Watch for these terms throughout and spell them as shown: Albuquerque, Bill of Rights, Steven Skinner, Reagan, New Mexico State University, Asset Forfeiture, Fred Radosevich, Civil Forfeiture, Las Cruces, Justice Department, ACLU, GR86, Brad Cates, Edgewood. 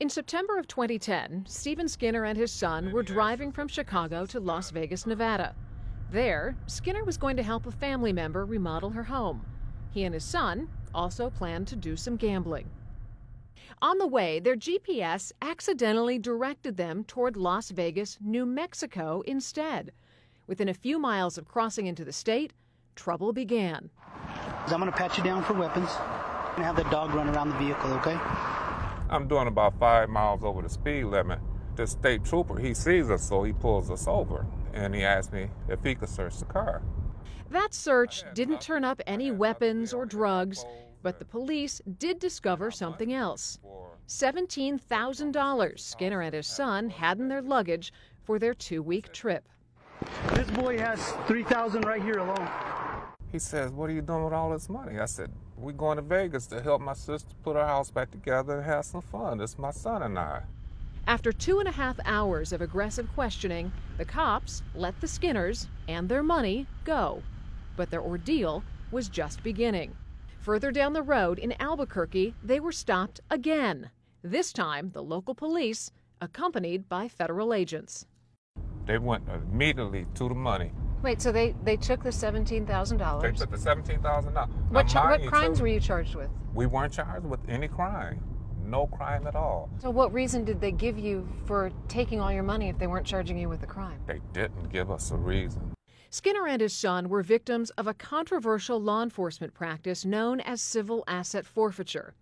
In September of 2010, Steven Skinner and his son were driving from Chicago to Las Vegas, Nevada. There, Skinner was going to help a family member remodel her home. He and his son also planned to do some gambling. On the way, their GPS accidentally directed them toward Las Vegas, New Mexico instead. Within a few miles of crossing into the state, trouble began. I'm going to pat you down for weapons and have that dog run around the vehicle, okay? I'm doing about 5 miles over the speed limit. The state trooper, he sees us, so he pulls us over, and he asked me if he could search the car. That search didn't turn up any weapons or drugs, but the police did discover something else. $17,000 Skinner and his son had in their luggage for their 2-week trip. This boy has $3,000 right here alone. He says, "What are you doing with all this money?" I said, "We're going to Vegas to help my sister put our house back together and have some fun. It's my son and I." After 2.5 hours of aggressive questioning, the cops let the Skinners and their money go. But their ordeal was just beginning. Further down the road in Albuquerque, they were stopped again. This time, the local police, accompanied by federal agents. They went immediately to the money. Wait, so they took the $17,000? They took the $17,000. What crimes were you charged with? We weren't charged with any crime. No crime at all. So what reason did they give you for taking all your money if they weren't charging you with a crime? They didn't give us a reason. Skinner and his son were victims of a controversial law enforcement practice known as civil asset forfeiture.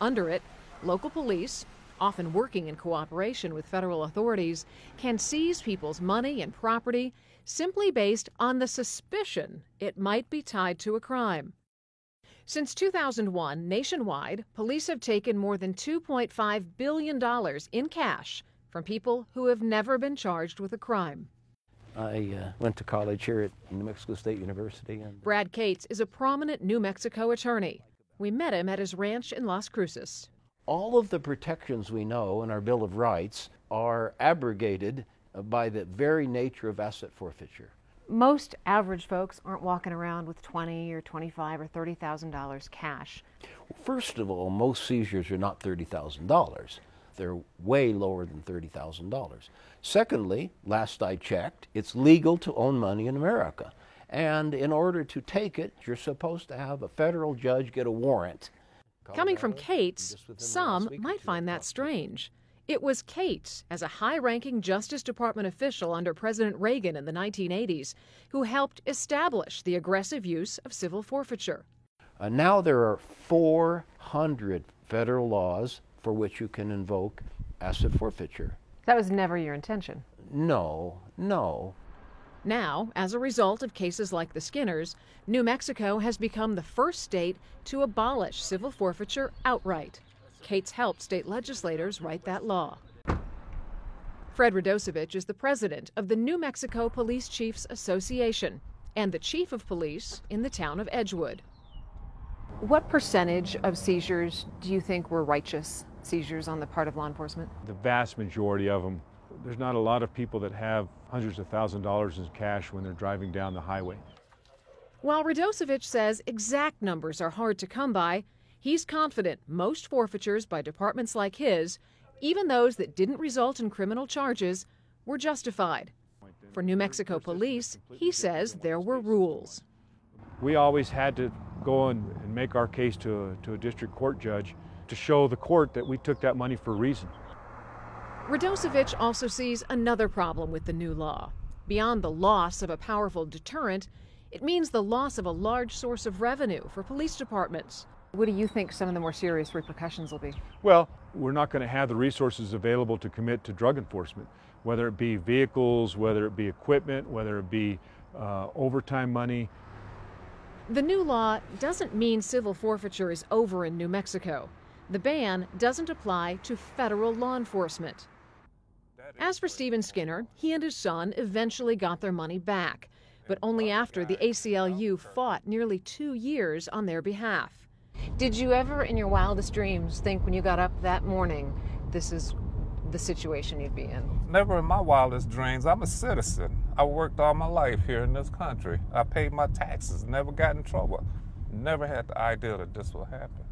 Under it, local police, often working in cooperation with federal authorities, can seize people's money and property simply based on the suspicion it might be tied to a crime. Since 2001, nationwide, police have taken more than $2.5 billion in cash from people who have never been charged with a crime. I went to college here at New Mexico State University. And Brad Cates is a prominent New Mexico attorney. We met him at his ranch in Las Cruces. All of the protections we know in our Bill of Rights are abrogated by the very nature of asset forfeiture. Most average folks aren't walking around with $20,000 or $25,000 or $30,000 cash. First of all, most seizures are not $30,000. They're way lower than $30,000. Secondly, last I checked, it's legal to own money in America. And in order to take it, you're supposed to have a federal judge get a warrant. Coming from Cates, some might find that strange. It was Cates, as a high-ranking Justice Department official under President Reagan in the 1980s, who helped establish the aggressive use of civil forfeiture. Now there are 400 federal laws for which you can invoke asset forfeiture. That was never your intention. No, no. Now, as a result of cases like the Skinners, New Mexico has become the first state to abolish civil forfeiture outright. Cates helped state legislators write that law. Fred Radosevich is the president of the New Mexico Police Chiefs Association and the chief of police in the town of Edgewood. What percentage of seizures do you think were righteous seizures on the part of law enforcement? The vast majority of them. There's not a lot of people that have hundreds of thousands of dollars in cash when they're driving down the highway. While Radosevich says exact numbers are hard to come by, he's confident most forfeitures by departments like his, even those that didn't result in criminal charges, were justified. For New Mexico police, he says there were rules. We always had to go and make our case to a district court judge to show the court that we took that money for a reason. Radosevich also sees another problem with the new law. Beyond the loss of a powerful deterrent, it means the loss of a large source of revenue for police departments. What do you think some of the more serious repercussions will be? Well, we're not going to have the resources available to commit to drug enforcement, whether it be vehicles, whether it be equipment, whether it be overtime money. The new law doesn't mean civil forfeiture is over in New Mexico. The ban doesn't apply to federal law enforcement. As for Steven Skinner, he and his son eventually got their money back, but only after the ACLU fought nearly 2 years on their behalf. Did you ever, in your wildest dreams, think when you got up that morning, this is the situation you'd be in? Never in my wildest dreams. I'm a citizen. I worked all my life here in this country. I paid my taxes, never got in trouble. Never had the idea that this would happen.